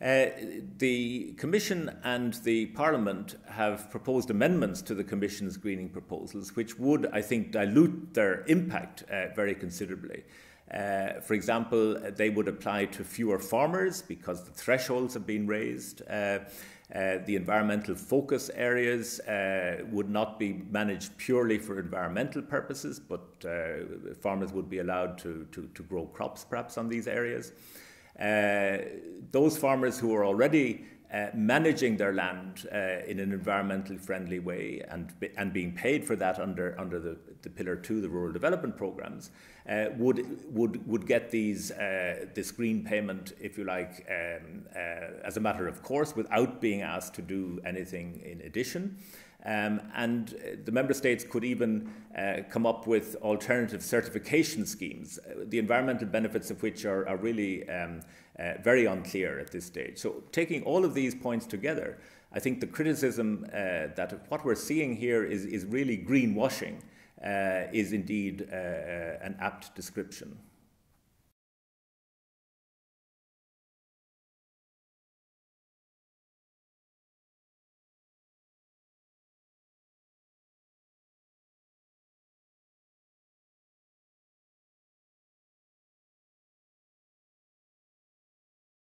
The Commission and the Parliament have proposed amendments to the Commission's greening proposals, which would, I think, dilute their impact very considerably. For example, they would apply to fewer farmers because the thresholds have been raised. The environmental focus areas would not be managed purely for environmental purposes, but farmers would be allowed to grow crops perhaps on these areas. Those farmers who are already managing their land in an environmentally friendly way and being paid for that under the Pillar 2, the Rural Development Programmes, would get these this green payment, if you like, as a matter of course, without being asked to do anything in addition. And the member states could even come up with alternative certification schemes, the environmental benefits of which are really very unclear at this stage. So taking all of these points together, I think the criticism that what we're seeing here is really greenwashing is indeed an apt description.